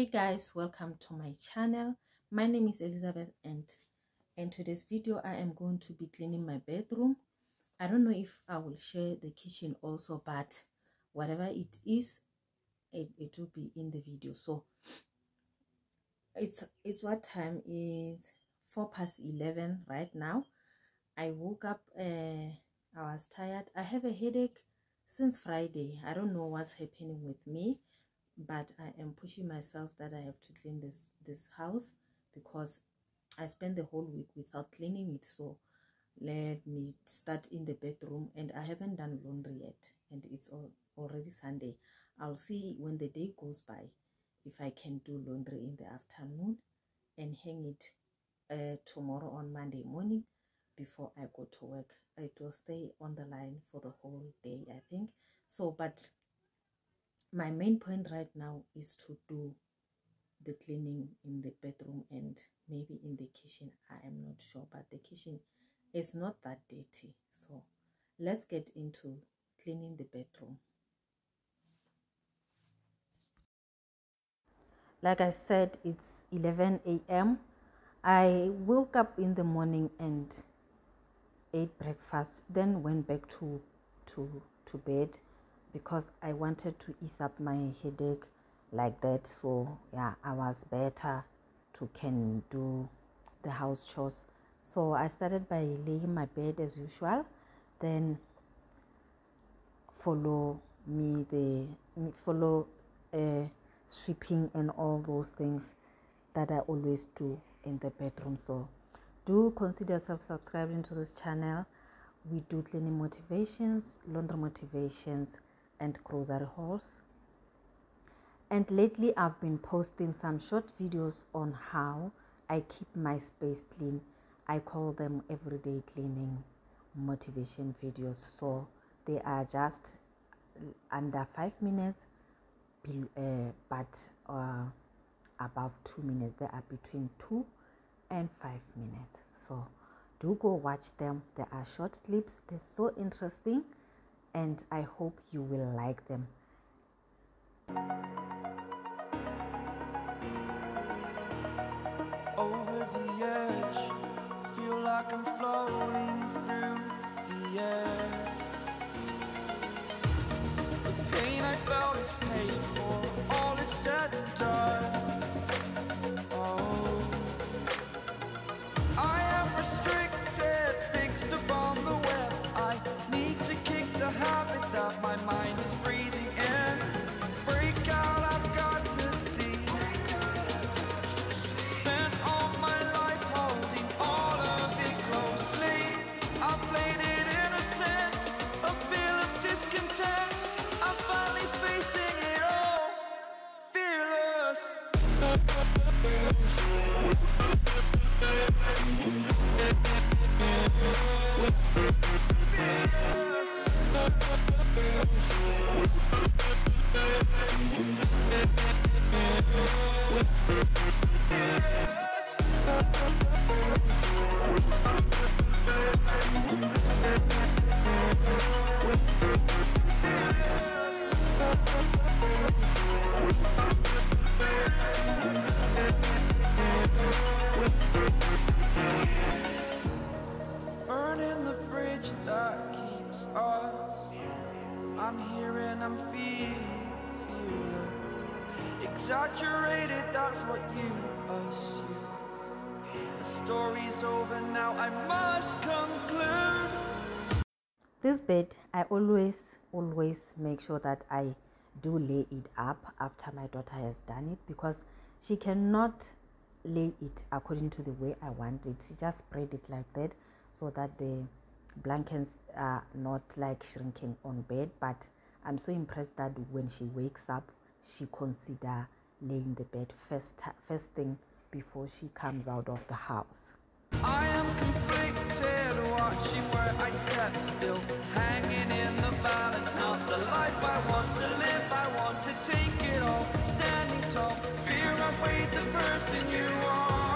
Hey guys, welcome to my channel. My name is Elizabeth and in today's video I am going to be cleaning my bedroom. I don't know if I will share the kitchen also, but whatever it is, it will be in the video. So it's what time is 11:04 right now. I woke up, I was tired. I have a headache since Friday. I don't know what's happening with me, but I am pushing myself that I have to clean this house because I spent the whole week without cleaning it. So let me start in the bedroom, and I haven't done laundry yet, and it's already Sunday. I'll see when the day goes by if I can do laundry in the afternoon and hang it tomorrow on Monday morning before I go to work. It will stay on the line for the whole day, I think. So but my main point right now is to do the cleaning in the bedroom and maybe in the kitchen. I am not sure, but the kitchen is not that dirty. So let's get into cleaning the bedroom. Like I said, it's 11 a.m. I woke up in the morning and ate breakfast, then went back to bed because I wanted to ease up my headache like that. So yeah, I was better to can do the house chores. So I started by laying my bed as usual, then follow sweeping and all those things that I always do in the bedroom. So do consider yourself subscribing to this channel. We do cleaning motivations, laundry motivations, and grocery hauls. And lately I've been posting some short videos on how I keep my space clean. I call them everyday cleaning motivation videos. So they are just under 5 minutes, but above 2 minutes. They are between 2 and 5 minutes. So do go watch them. They are short clips. They're so interesting, and I hope you will like them. Over the edge, feel like I'm floating through the air. The pain I felt is paid for, all is said and done. Oh, I am restricted, fixed upon the web. I need to kick the habit that my mind is breathing in. Break out, I've got to see. Spent all my life holding all of it closely. I played it innocent, a feel of discontent. I'm finally facing it all, fearless. Exaggerated, that's what you assume. The story's over now, I must conclude. This bed, I always make sure that I do lay it up after my daughter has done it, because she cannot lay it according to the way I want it. She just spread it like that so that the blankets are not like shrinking on bed. But I'm so impressed that when she wakes up, she considers laying the bed first thing before she comes out of the house. I am conflicted, watching where I step, still hanging in the balance. Not the life I want to live, I want to take it all, standing tall. Fear I weighed the person you are.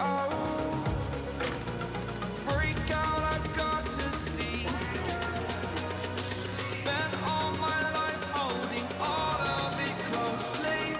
Oh, break out, I've got to see. Spent all my life holding all of it closely.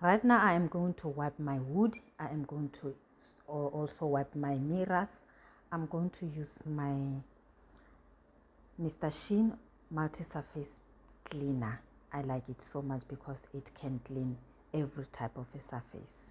Right now I am going to wipe my wood. I am going to also wipe my mirrors. I'm going to use my Mr. Sheen multi-surface cleaner. I like it so much because it can clean every type of a surface.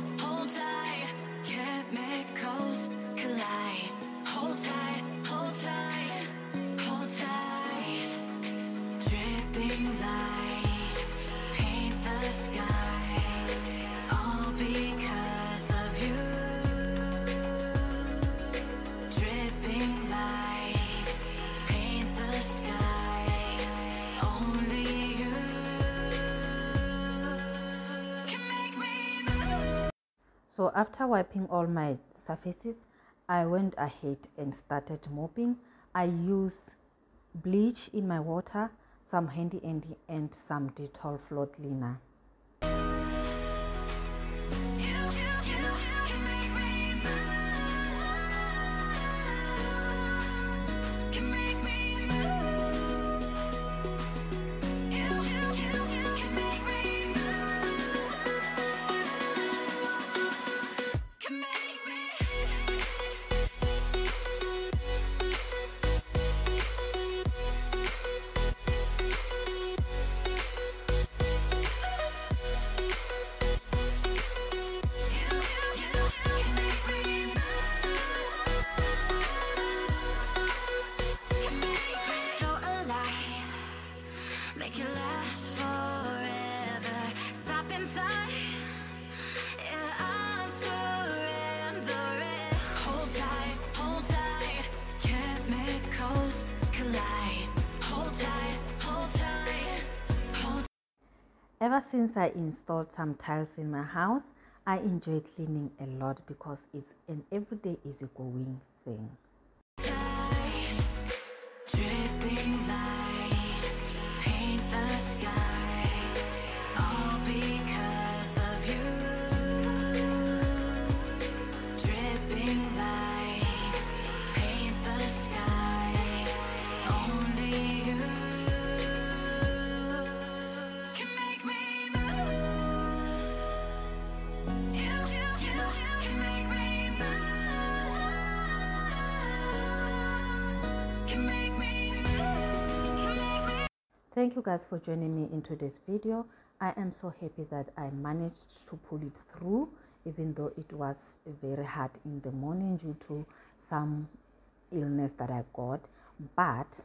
chemicals collide. Hold tight, hold tight. Dripping lights paint the skies, all because of you. Dripping lights paint the skies, only you can make me move. So after wiping all my surfaces, I went ahead and started mopping. I use bleach in my water, some handy andy and some Dettol floor cleaner. Ever since I installed some tiles in my house, I enjoy cleaning a lot because it's an everyday easygoing thing. Thank you guys for joining me in today's video. I am so happy that I managed to pull it through, even though it was very hard in the morning due to some illness that I got, but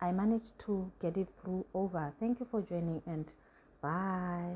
I managed to get it through over. Thank you for joining and bye.